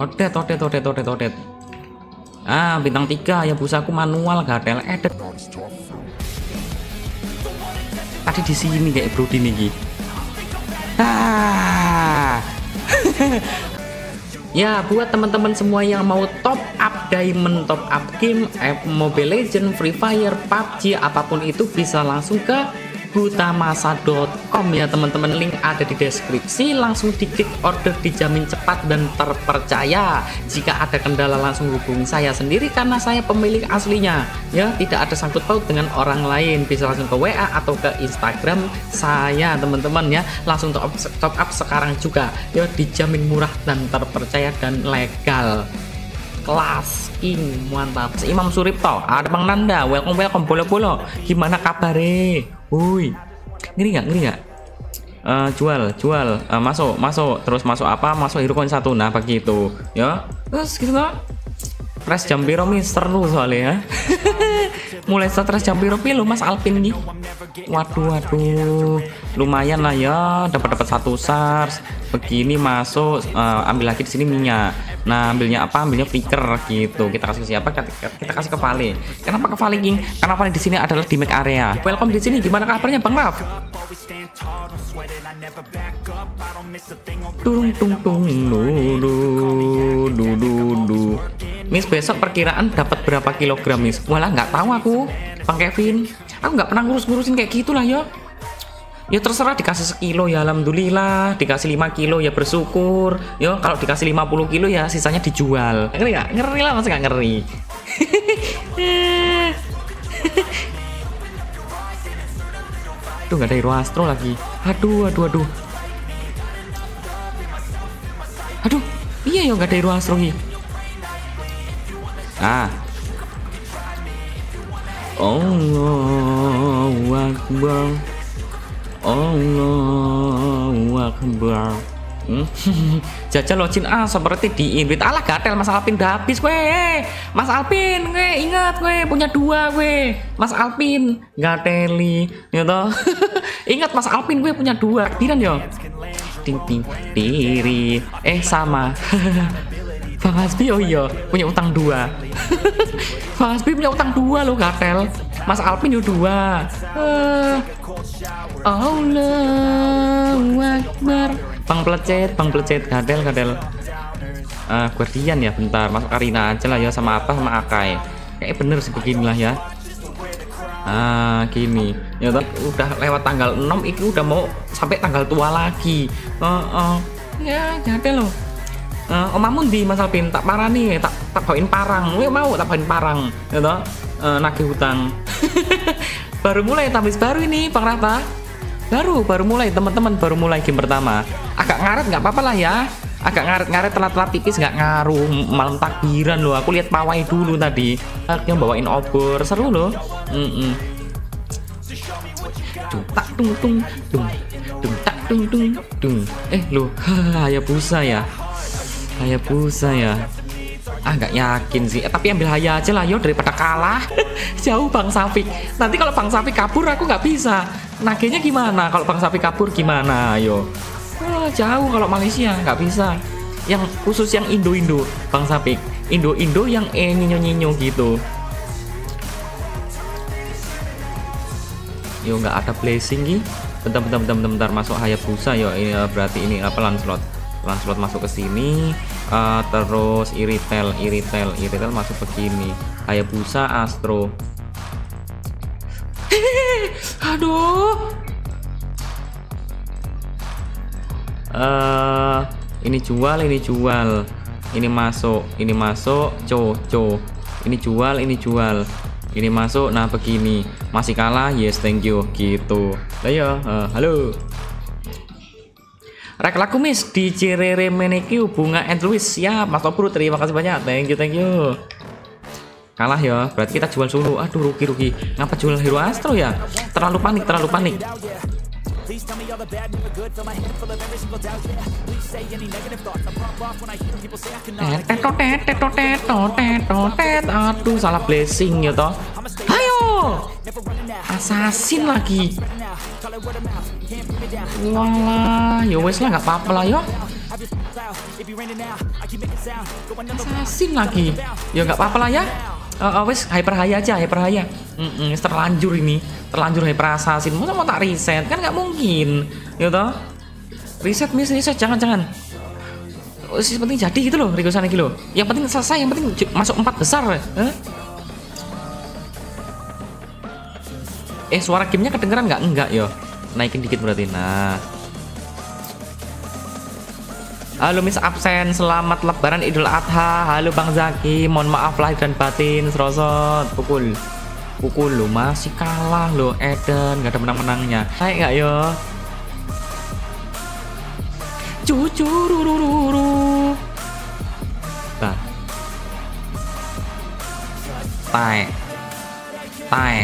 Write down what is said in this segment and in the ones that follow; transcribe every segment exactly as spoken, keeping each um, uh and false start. Odet, odet, odet, odet, odet. Ah, bintang tiga ya, busaku manual gak ada edit. Tadi di sini kayak Brody nih. Ah. Ya, buat teman-teman semua yang mau top up diamond, top up game, app Mobile Legends, Free Fire, P U B G, apapun itu bisa langsung ke gutamasa dot com ya teman-teman, link ada di deskripsi. Langsung diklik order, dijamin cepat dan terpercaya. Jika ada kendala langsung hubungi saya sendiri karena saya pemilik aslinya ya, tidak ada sangkut paut dengan orang lain. Bisa langsung ke W A atau ke Instagram saya teman-teman ya. Langsung top up, top up sekarang juga ya, dijamin murah dan terpercaya dan legal. Kelas King mantap. Imam Suripto, ada Bang Nanda, welcome welcome bolo bolo. Gimana kabare? Wuih, ngeri nggak ngeri nggak? Uh, jual jual, uh, masuk masuk, terus masuk apa? Masuk hero coin satu, nah begitu ya. Terus gitu nggak? Press jam biru nih seru soalnya. Mulai stres jam biru lo Mas Alpin nih. Waduh waduh, lumayan lah ya, dapat dapat satu sars. Begini masuk, uh, ambil lagi di sini minyak. Nah ambilnya apa? Ambilnya picker gitu. Kita kasih ke siapa? Kita kasih ke Vale. Kenapa ke Vale King? Karena Vale di sini adalah di make area. Welcome di sini. Gimana kabarnya Bang Raf? Tung tung tung dulu. Miss besok perkiraan dapat berapa kilogram Miss? Walah nggak tahu aku, Bang Kevin. Aku nggak pernah ngurus-ngurusin kayak gitulah yo. Ya terserah, dikasih sekilo ya alhamdulillah, dikasih lima kilo ya bersyukur. Yo kalau dikasih lima puluh kilo ya sisanya dijual. Ngeri gak? Ngeri lah, masih gak ngeri. Tuh gak ada hero astro lagi. Aduh aduh aduh. Aduh, iya yo gak ada hero astro nih. Ah. Allahu Akbar. Allahu Akbar. Hmm? Jajal login ah seperti di invite. Alah gatel Mas Alpin, udah habis gue. Mas Alpin, gue ingat gue punya dua gue. Mas Alpin, gateli, ya toh. Ingat Mas Alpin gue punya dua. Diran yo. Ting ting tiri. Eh sama. Bang Hasbi oh iya punya utang dua. Bang Hasbi punya utang dua lo gatel. Mas Alpin yo dua. Uh. Allahu Akbar. Bang Plecet, Bang Plecet, gadel, gadel. Uh, Guardian ya, bentar. Masuk Arena aja lah ya, sama apa, sama Akai. Kayak bener sih beginilah ya. Ah, gini. Ya udah lewat tanggal enam, itu udah mau sampai tanggal tua lagi. Uh, uh. Ya, gadel loh. Uh, Omamun di Mas Alpin, tak parah nih, tak tak bawain parang. Gue mau tak bawain parang, ya toh. Uh, nagih hutang. Baru mulai tamis baru ini Pak Rafa, baru baru mulai teman-teman, baru mulai game pertama, agak ngaret nggak apa-apa lah ya, agak ngaret-ngaret, telat-telat tipis nggak ngaruh. Malam takbiran loh, aku lihat pawai dulu tadi, yang bawain obor seru loh. mm -mm. Dung tak dung dung dung dung tak dung dung dung. Eh loh, Hayabusa ya, Hayabusa ya. Ah nggak yakin sih, eh, tapi ambil Haya aja lah yo, daripada kalah. Jauh Bang Safik. Nanti kalau Bang Safik kabur aku nggak bisa. Nagenya gimana? Kalau Bang Safik kabur gimana yo? Oh, jauh kalau Malaysia nggak bisa. Yang khusus yang Indo-Indo Bang Safik. Indo-Indo yang e nyinyo-nyinyo gitu. Yo nggak ada blessing ki. Bentar-bentar bentar-bentar masuk Hayabusa yo. Ini berarti ini apa, Lancelot? Lancelot masuk ke sini, uh, terus Iritel, Iritel, Iritel masuk begini, Hayabusa, Astro. Aduh. Uh, ini jual, ini jual, ini masuk, ini masuk, co, co, ini jual, ini jual, ini masuk, nah begini, masih kalah, yes thank you, gitu. Ayo, uh, halo. Rek lagu Miss di Cirere Menekyu Bunga and Louis ya Mas Topru, terima kasih banyak, thank you thank you. Kalah ya, berarti kita jual dulu. Aduh rugi rugi, ngapa jual hero astro ya? Terlalu panik terlalu panik. Aduh salah blessing ya toh. Ayo, assassin lagi. Walah, ya wes lah, nggak apa-apa lah yo. Assassin lagi. Ya nggak apa-apa lah ya. Uh, uh, wes hyper high aja, hyper high. Mm -mm, terlanjur ini, terlanjur hyper assassin. Masa mau tak reset? Kan nggak mungkin, gitu. Reset miss, reset jangan-jangan. Sih penting jadi gitu loh, rigusan lagi loh. Yang penting selesai, yang penting masuk empat besar. Huh? Eh suara gamenya kedengeran nggak? Enggak yo. Naikin dikit berarti. Nah. Halo Miss Absen, selamat Lebaran Idul Adha. Halo Bang Zaki, mohon maaf lahir dan batin, serosot, pukul, pukul lo masih kalah lo, Eden, nggak ada menang-menangnya. Kayak nggak yo? Cucu rurururu. Nah. Tae, tae.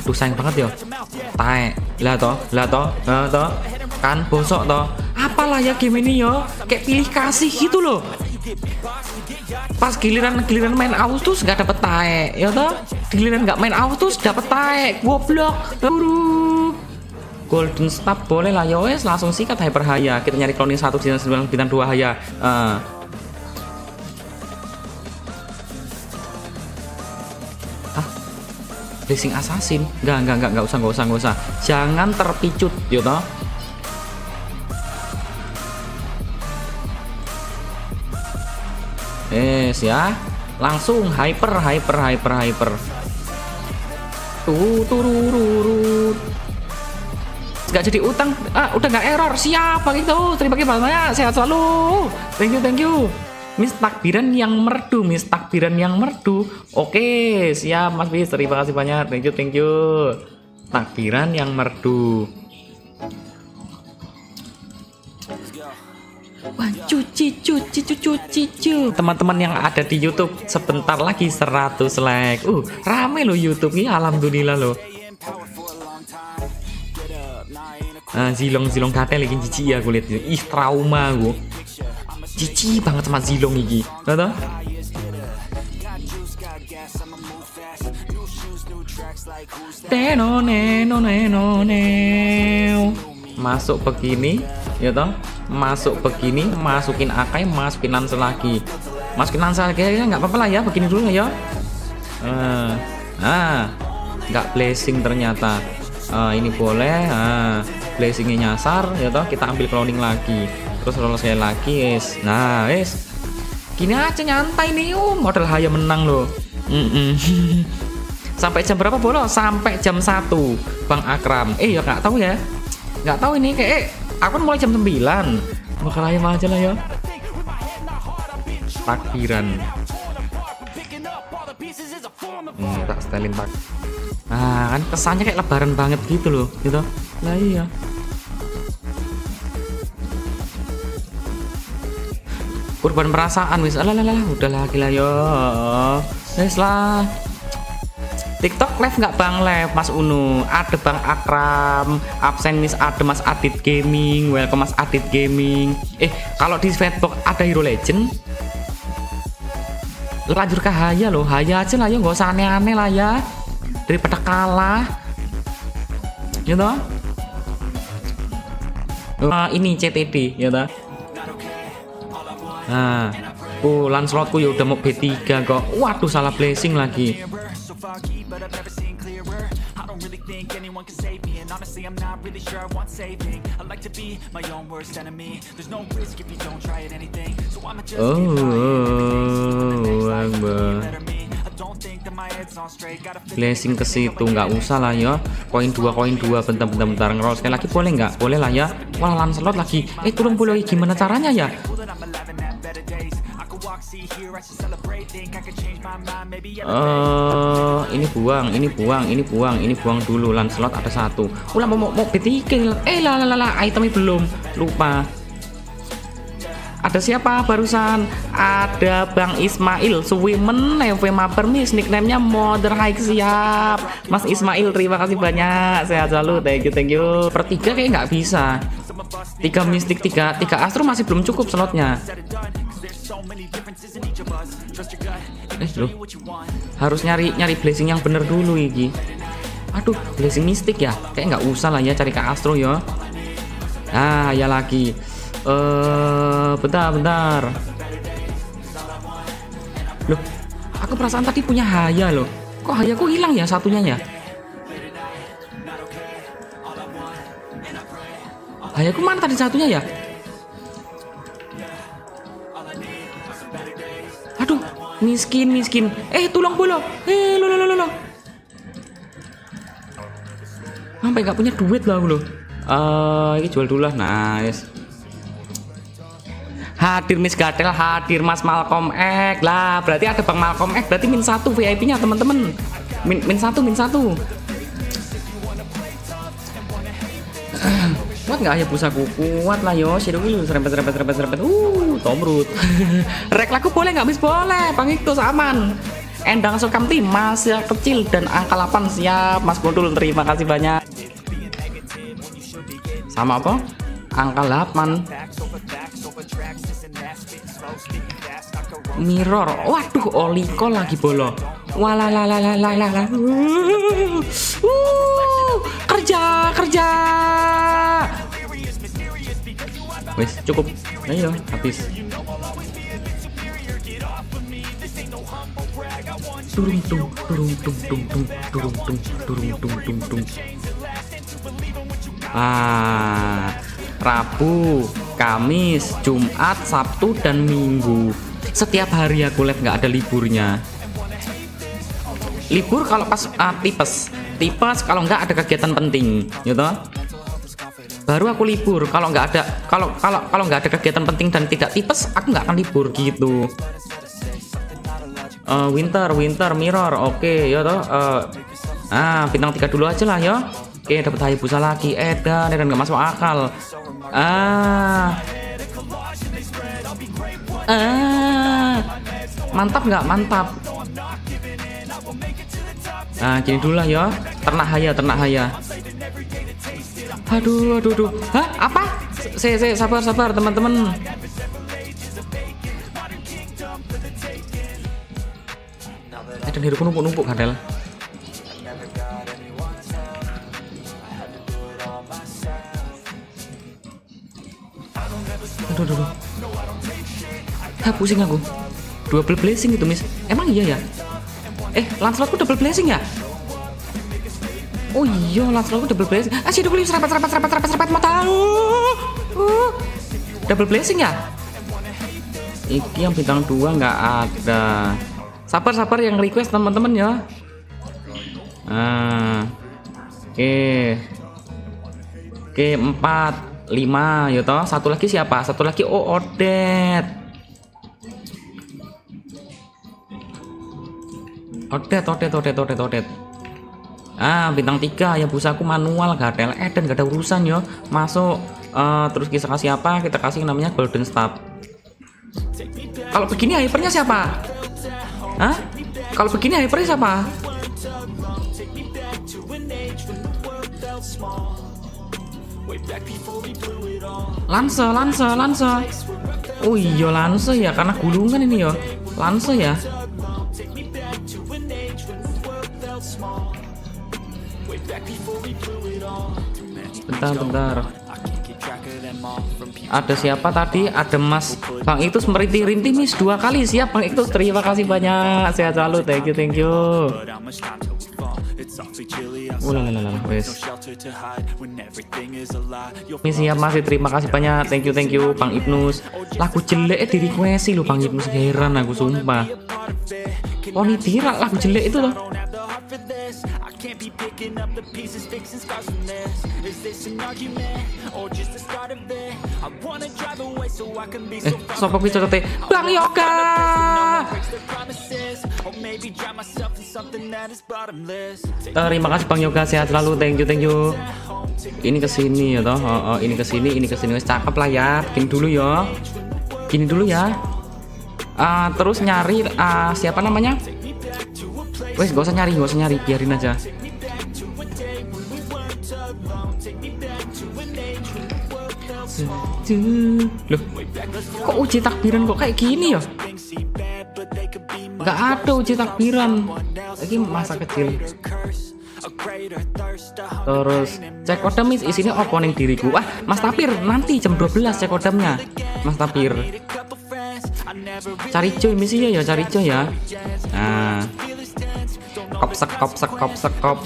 Aduh sayang banget yo. Tae, lah toh, lah toh, lah toh. Kan bosok toh. Apalah ya game ini yo, kayak pilih kasih gitu loh. Pas giliran giliran main autos nggak dapet tae, ya toh. Giliran nggak main autos dapet tae, goblok. Buru. Golden Stab boleh lah ya wes, langsung sikat hyper haya. Kita nyari cloning satu bintang sembilan bintang dua haya. Uh. Ah, racing assassin? Nggak nggak nggak nggak usah nggak usah nggak usah. Jangan terpicut, ya toh. Yes ya, langsung hyper hyper hyper hyper. Tuh tururururur. Gak jadi utang, ah udah gak error. Siapa gitu? Terima kasih banyak, sehat selalu. Thank you thank you. Miss takbiran yang merdu, Miss takbiran yang merdu. Oke, siap Mas Bis, terima kasih banyak. Thank you thank you. Takbiran yang merdu. Wah, cuci cuci cuci cuci. Teman-teman yang ada di YouTube, sebentar lagi seratus like. Uh, rame loh YouTube ini, alhamdulillah loh. Uh, zilong zilong kate lagi jijik ya gue liat. Ih, trauma gue. Jijik banget sama zilong ini. Tahu? Neno neno neno neno. Masuk begini, ya toh. Masuk begini, masukin Akai, masukin Lancer lagi. Masukin Lancer lagi ya, nggak apa-apa lah ya, begini dulu ya. Uh, ah, nggak blessing ternyata. Uh, ini boleh. Uh, blessingnya nyasar, ya toh. Kita ambil cloning lagi. Terus roll sekali lagi, yes. Nah, yes. Gini aja nyantai nih, uh, model Haya menang loh. Mm -mm. Sampai jam berapa bolos? Sampai jam satu Bang Akram. Eh, ya nggak tahu ya. Nggak tahu ini kayak eh, aku kan mulai jam sembilan. Bakal ayam aja lah ya. Takbiran. Hmm, tak setelin tak. Nah, kan kesannya kayak lebaran banget gitu loh, gitu. Lah iya. Kurban perasaan wis. Lah lah lah, udah lagi lah yo. Wis lah. TikTok live nggak Bang Live Mas Uno, ada Bang Akram, absen Miss, ada Mas Adit Gaming, welcome Mas Adit Gaming. Eh kalau di Facebook ada Hero Legend, lanjut ke Haya loh, Haya aja lah ya, nggak usah aneh-aneh lah ya, daripada kalah, gitu. Nah, ini C T D, ya toh. Nah, oh Lancelotku ya udah mau B tiga kok, waduh salah blessing lagi. Oh, Akbar. Blessing ke situ nggak usah lah ya. Koin dua, koin dua, bentar-bentar bentar ngerol sekali lagi boleh nggak? Boleh lah ya. Wah, Lancelot lagi. Eh, turun boleh gimana caranya ya? Uh, ini buang, ini buang, ini buang, ini buang dulu. Lancelot ada satu. Ulang mau mau B tiga. Eh lah lah lah, itemnya belum. Lupa. Ada siapa barusan? Ada Bang Ismail. Swimen F W Maper Miss, nickname-nya Mother High. Siap. Mas Ismail, terima kasih banyak. Sehat selalu. Thank you, thank you. Pertiga kayak nggak bisa. Tiga mistik, tiga, tiga astro masih belum cukup slotnya. Eh loh, harus nyari nyari blessing yang bener dulu iki. Aduh, blessing mistik ya, kayak nggak usah lah ya cari ke astro ya. Ah ya lagi. Uh, bentar, bentar. Loh, aku perasaan tadi punya Haya loh. Kok Hayaku hilang ya satunya ya? Hayaku mana tadi satunya ya? Aduh, miskin miskin. Eh, tolong bolo. Eh, lo lo lo lo. Sampai nggak punya duit lah lo. Uh, ini jual dulu lah, nice. Hadir Miss Gadel, hadir Mas Malcolm X lah. Berarti ada Bang Malcolm X, berarti min satu V I P-nya teman-teman. Min min satu, min satu. Kuat nggak ya busaku? Kuat lah yo, siruil serempet serempet serempet serempet. Uh, tomrut. Rek laku boleh nggak Miss? Boleh, Bang Iktus aman. Endang Sukamti, Mas ya kecil dan angka delapan siap, Mas Bodul terima kasih banyak. Sama apa? Angka delapan. Mirror. Waduh, Oliko lagi bolo. Walalalalalala. Uh, kerja, kerja. Wes, cukup. Ayo, habis. Turung tung turung tung tung tung turung tung turung tung tung tung. Ah, Rabu, Kamis, Jumat, Sabtu dan Minggu. Setiap hari aku live, nggak ada liburnya. Libur kalau pas ah, tipes, tipes kalau nggak ada kegiatan penting, gitu. Baru aku libur. Kalau nggak ada, kalau kalau kalau nggak ada kegiatan penting dan tidak tipes, aku nggak akan libur gitu. Uh, winter, winter, mirror, oke, okay, ya toh. Uh, ah, bintang tiga dulu aja lah ya. Oke, dapat Hayabusa lagi. Edan, Edan nggak masuk akal. Ah, ah, mantap nggak mantap? Nah, gini dulu lah ya. Ternak Haya, ternak Haya. Aduh, aduh, aduh. Hah? Apa? Saya, saya sabar, sabar, teman-teman. Edan hidupku numpuk-numpuk kadal. Aduh, aduh, aduh. Hah, pusing aku. Double blessing itu, Miss. Emang iya ya? Eh, Lancelotku double blessing ya? Oh iya, Lancelotku double blessing. Ah, si double serempet serempet serempet serempet serempet mata. Uh, uh. Double blessing ya? Iki yang bintang dua nggak ada. Sabar sabar yang request teman-teman ya. Ah. Oke. Oke, empat. lima ya toh. Satu lagi siapa? Satu lagi oh Odet. Odet, Odet, Odet, Odet, Odet. Ah, bintang tiga ya busaku manual, gak ada L E D dan gak ada urusan yo. Masuk uh, terus kita kasih apa? Kita kasih namanya Golden Stab. Kalau begini hypernya siapa? Hah? Kalau begini hypernya siapa? Lanse, lanse, lanse. Oh iya lanse ya, karena gulungan ini yo. Lanse ya. Bentar, bentar. Ada siapa tadi? Ada Mas Bang Iktus merintih-rintih Miss dua kali. Siap Bang Iktus, terima kasih banyak. Sehat selalu, thank you, thank you. Ulalalalala, wes. Ini siap masih, terima kasih banyak, thank you thank you Bang Ibnus. Lagu jelek di request lo Bang Ibnus, heran aku sumpah. Oh ini tirak lagu jelek itu loh. Eh, sopok bisa tete Bang Yoga. Terima kasih Bang Yoga, sehat selalu, thank you thank you. Ini kesini ya toh, oh, oh, ini kesini, ini kesini, wes cakep lah ya, bikin dulu ya, gini dulu ya. Uh, terus nyari uh, siapa namanya? Wes gak usah nyari, gak usah nyari, biarin aja. Loh, kok uji takbiran kok kayak gini ya? Gak ada uji takbiran. Ini masa kecil. Terus Cek kodam isinya oponing diriku. Ah, Mas Tapir, nanti jam dua belas cek kodamnya. Mas Tapir. Cari coy misinya ya, cari coy ya. Nah. Kop sekop sekop sekop.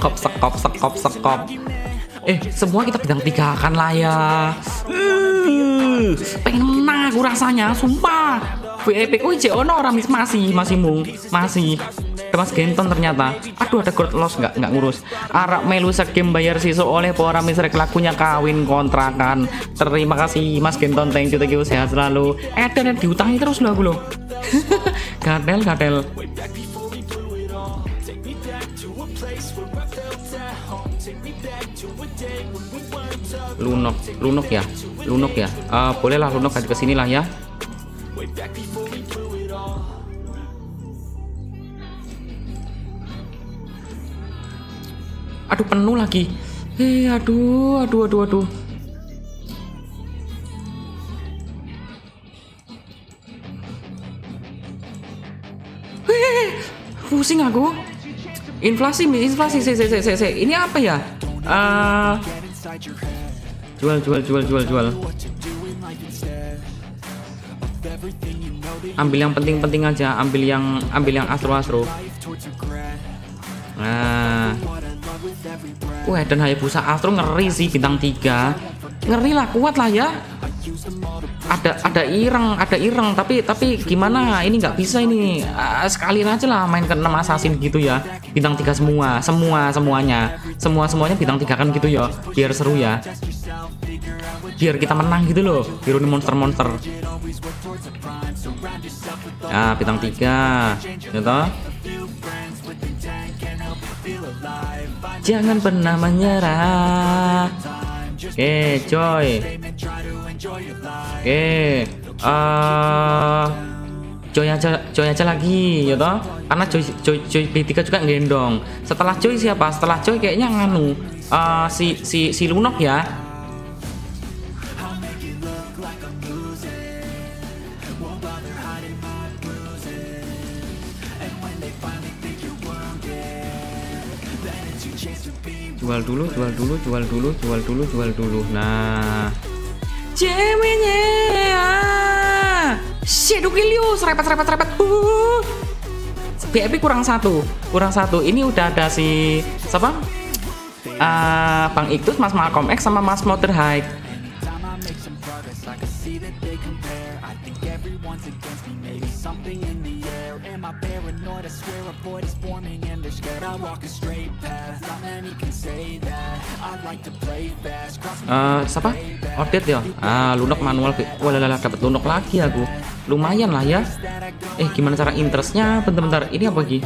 Kop sekop sekop sekop. Eh, semua kita bintang tiga akan layak. Uh, pengen menang aku rasanya, sumpah. V I P U J ono orang masih masih mung, masih. Mas Genton ternyata. Aduh, ada gold loss nggak nggak ngurus. Arak melu sekem bayar siso oleh para misrek lakunya kawin kontrakan. Terima kasih Mas Genton, thank you, thank you, sehat selalu. Eh, dan diutangi terus loh aku loh. Gatel gatel. Lunok, lunok ya, lunok ya. Uh, bolehlah lunok ke sini lah ya. Aduh, penuh lagi. Eh, aduh, aduh, aduh, aduh. Hei, pusing aku. Inflasi, inflasi, se, se, se, se. Ini apa ya? Uh, jual, jual, jual, jual, jual. Ambil yang penting-penting aja. Ambil yang, ambil yang astro-astro. Nah, wah, dan Hayabusa Astro ngeri sih, bintang tiga ngeri lah, kuat lah ya. Ada ada ireng, ada ireng, tapi tapi gimana? Ini nggak bisa ini. Uh, sekalian aja lah main ke enam assassin gitu ya. Bintang tiga semua, semua semuanya, semua semuanya bintang tiga kan gitu ya. Biar seru ya. Biar kita menang gitu loh. Biru ini monster-monster. Ah, bintang tiga. Gitu. Jangan pernah menyerah. Oke, okay, coy. Oke, okay. uh, coy aja, coy aja lagi, ya toh. Karena coy, coy, coy B tiga juga gendong. Setelah coy siapa? Setelah coy kayaknya nganu uh, si si si Lunok ya. Jual dulu, jual dulu, jual dulu, jual dulu, jual dulu. Nah, ceweknya, shadow kilius, repet, repet, repet. Uh, B F P kurang satu, kurang satu. Ini udah ada si siapa? Uh, Bang Iktus, Mas Malcolm X, sama Mas Motorhead. Uh, siapa? Ordet ya? Ah, Lunok manual. Walalala, dapat Lunok lagi aku. Lumayan lah ya. Eh, gimana cara interestnya? Bentar-bentar, ini apa lagi?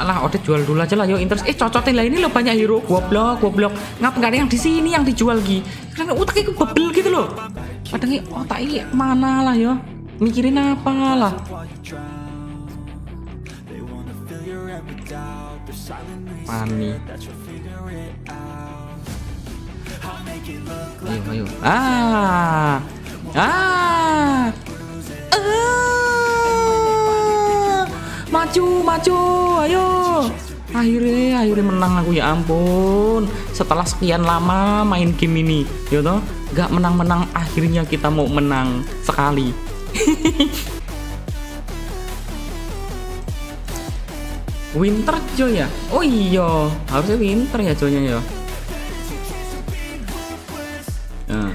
Alah, ordet jual dulu aja lah yo interest. Eh, cocotin lah, ini lo banyak hero. Goblok, goblok. Ngapa nggak ada yang di sini yang dijual lagi? Karena utaknya kebebel gitu loh. Padahal otak ini mana lah yo? Mikirin apa lah? Pani. Ayo, ayo. Ah, ah, ah. Maju, maju, ayo. Akhirnya, akhirnya menang aku, ya ampun. Setelah sekian lama main game ini, ya toh, gak menang-menang. Akhirnya kita mau menang sekali. Winter Joy ya? Oh iya, harusnya Winter ya Joynya ya. Nah.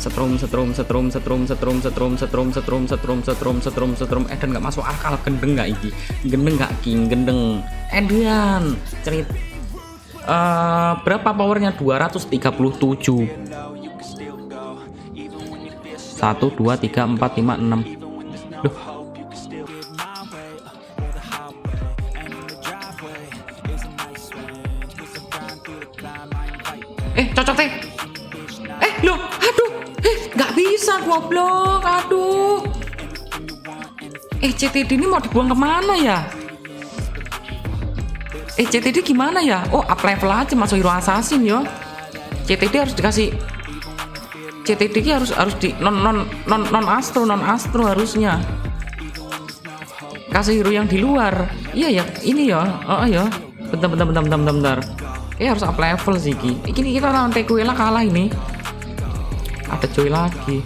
Setrum setrum setrum setrum setrum setrum setrum setrum setrum setrum setrum setrum. Eh, dan nggak masuk akal, gendeng nggak iki? Gendeng nggak king? Gendeng. Edian, cerit. Uh, berapa powernya? dua ratus tiga puluh tujuh. Satu dua tiga empat lima enam. Duh. Eh, cocok teh. Eh, loh, aduh. Eh, nggak bisa, goblok. Aduh. Eh, C T D ini mau dibuang kemana ya? Eh, C T D gimana ya? Oh, up level aja masuk hero assassin yo. C T D harus dikasih. C T D harus harus di non non non non astro non astro harusnya. Kasih hero yang di luar. Iya ya, ini ya. Oh ya. Bentar bentar bentar bentar bentar. Eh, harus up level sih Ki. Ini kita lawan Tekuela kalah ini. Ada cuy lagi.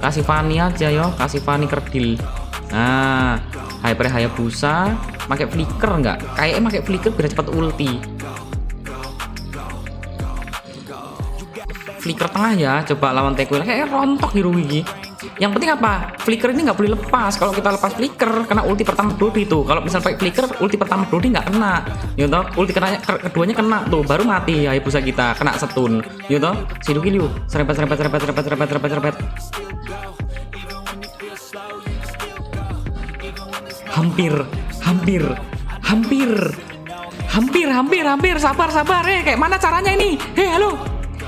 Kasih Fanny aja yo, kasih Fanny kerdil. Nah, Hyper Hayabusa pakai flicker enggak? Kayaknya pakai flicker biar cepat ulti. Flicker tengah ya, coba lawan Tekuela kayak rontok hero ini. Yang penting apa? Flicker ini nggak boleh lepas. Kalau kita lepas flicker, kena ulti pertama Brody tuh. Kalau misal pakai flicker, ulti pertama Brody nggak kena. Yuto, ulti kenanya, keduanya kena tuh, baru mati ya Hayabusa kita, kena setun. Yuto, Shidoki Liu, serempet serempet serempet serempet serempet serempet serempet. Hampir, hampir, hampir, hampir, hampir, hampir. Sabar, sabar. Eh, kayak mana caranya ini? Hei, halo.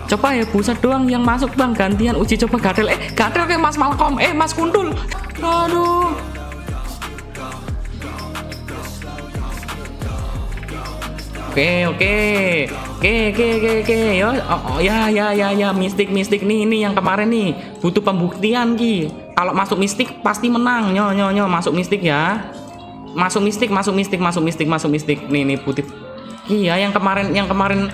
Coba ya Hayabusa doang yang masuk bang, gantian uji coba Gadel. Eh Gadel kayak Mas Malcolm, eh Mas Kuntul. Aduh. Oke oke oke oke oke oke. Yo, oh, oh, ya ya ya ya mistik mistik nih ini yang kemarin nih butuh pembuktian Ki. Kalau masuk mistik pasti menang. Nyo nyo nyo masuk mistik ya. Masuk mistik masuk mistik masuk mistik masuk mistik nih nih putih. Iya yang kemarin yang kemarin.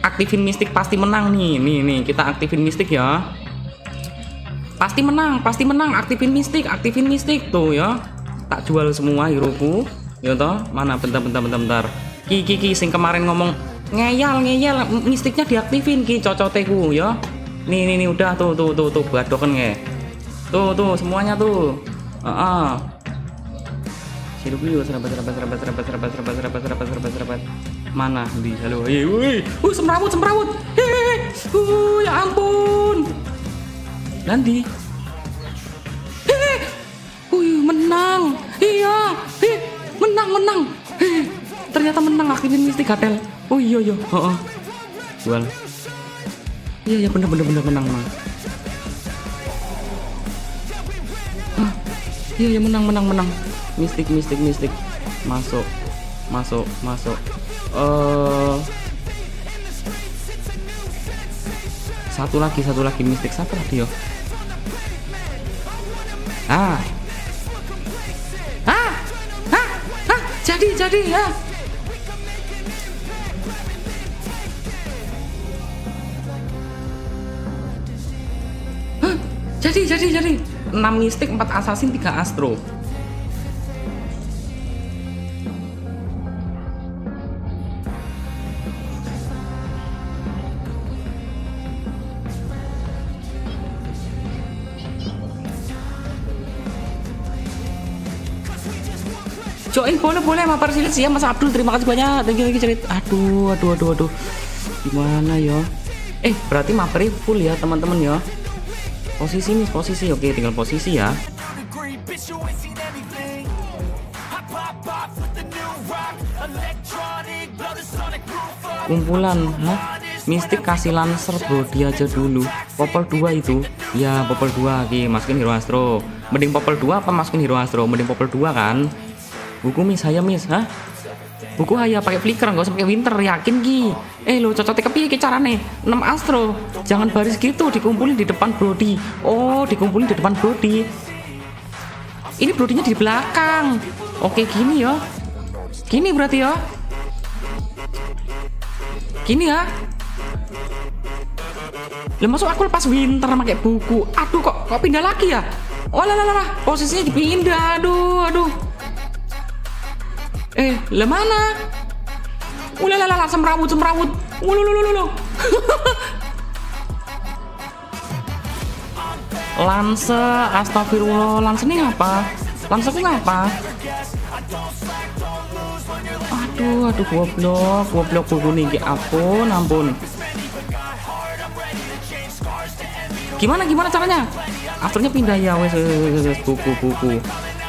Aktifin mistik pasti menang nih, nih nih kita aktifin mistik ya. Pasti menang, pasti menang. Aktifin mistik, aktifin mistik tuh ya. Tak jual semua heroku. Ya toh, mana bentar bentar bentar bentar. Ki ki ki sing kemarin ngomong ngeyal ngeyal mistiknya diaktifin Ki cocoteku ya. Nih nih nih udah tuh tuh tuh tuh badoken nge. Tuh tuh semuanya tuh. Heeh. Sirup-sirup serabet serabet serabet serabet serabet serabet serabet serabet serabet serabet. Mana di halo hei woi uh semrawut semrawut hei uh ya ampun nanti hei uh menang iya hei menang menang hei ternyata menang aktifin mistik Gadel oh iya iya oh jual iya ya bener bener bener menang menang iya ya menang menang menang mistik mistik mistik masuk masuk masuk Uh, satu lagi satu lagi mistik siapa lagi yo ah ah ah ah jadi jadi ya ah. Huh, jadi jadi jadi enam mistik empat assassin tiga astro. Join boleh boleh sama Persilis ya Mas Abdul, terima kasih banyak. Thank you, thank you cerita. Aduh aduh aduh aduh. Gimana ya? Eh berarti Mapri full ya teman-teman ya. Posisi nih posisi oke tinggal posisi ya. Kumpulan, hah? Mistik kasih Lancer Brody aja dulu. Popel dua itu. Ya Popel dua Ki, masukin Hero Astro. Mending Popel dua apa masukin Hero Astro? Mending Popel dua kan? Buku Miss Haya Miss, hah? Buku Haya pakai flicker, nggak usah pakai winter, yakin Ki. Eh lo cocok tapi Ki carane enam astro, jangan baris gitu, dikumpulin di depan Brody. Oh, dikumpulin di depan Brody. Ini Brodynya di belakang. Oke gini ya, gini berarti ya, gini ya. Lah masuk aku lepas winter pakai buku. Aduh kok kok pindah lagi ya? Oh lah lah lah, posisinya dipindah. Aduh aduh. Eh, lah mana? Ulalala, semrawut, semrawut. Ululululu. Lanse, astagfirullah. Lanse ini apa? Lanse ini apa? Aduh, aduh goblok, goblok buku ini. Ampun, ampun. Gimana gimana caranya? Asturnya pindah ya wes buku buku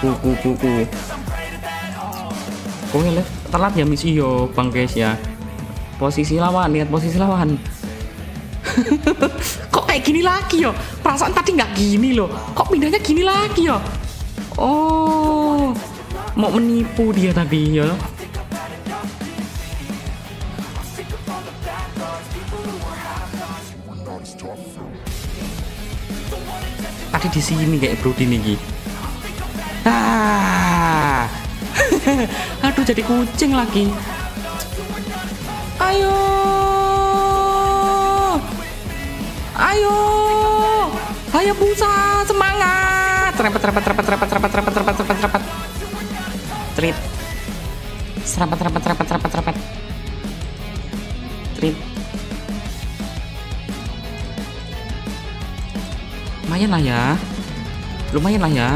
buku buku. Kowe left telat ya misi yo Bang guys ya. Posisi lawan, lihat posisi lawan. Kok kayak gini lagi yo? Perasaan tadi nggak gini loh. Kok pindahnya gini lagi yo? Oh. Mau menipu dia tadi yo. Tak tadi di sini kayak Brody nih. Ah. Aduh, jadi kucing lagi. Ayo. Ayo. Ayo busa, semangat. Terempet terempet terempet terempet terempet terempet terempet terempet terempet. Trip. Serempet terempet terempet terempet terempet. Trip. Lumayan lah ya. Lumayan lah ya.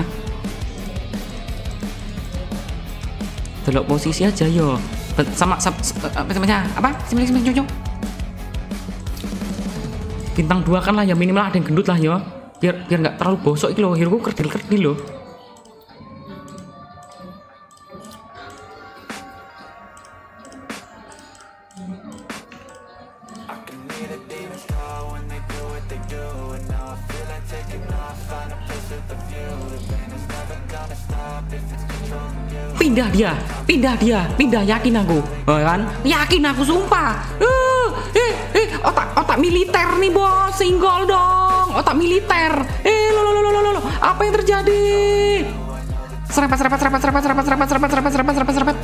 Delok posisi aja yo. Sama sama namanya apa? sembilan sembilan bintang dua kan lah ya, minimal ada yang gendut lah yo. Biar biar nggak terlalu bosok iki lho, hidungku kerdil-kerdil lho. Pindah dia, pindah dia, pindah, yakin aku, oh, kan? Yakin aku sumpah. Uh, eh, eh, otak otak militer nih bos, singgol dong, otak militer. Eh, lo lo lo lo lo, apa yang terjadi? Serempet serempet serempet serempet serempet serempet serempet serempet serempet serempet serempet.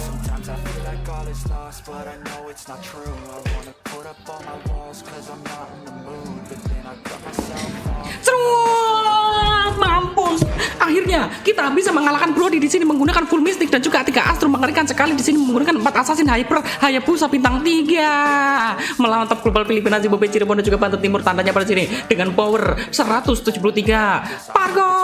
Mampus, akhirnya kita bisa mengalahkan Brody di sini menggunakan full mystic dan juga tiga astro, mengerikan sekali di sini menggunakan empat assassin hyper Hayabusa bintang tiga melantap global Filipina, Zimbabwe, Cirebon dan juga Banten Timur, tandanya pada sini dengan power seratus tujuh puluh tiga Pargo.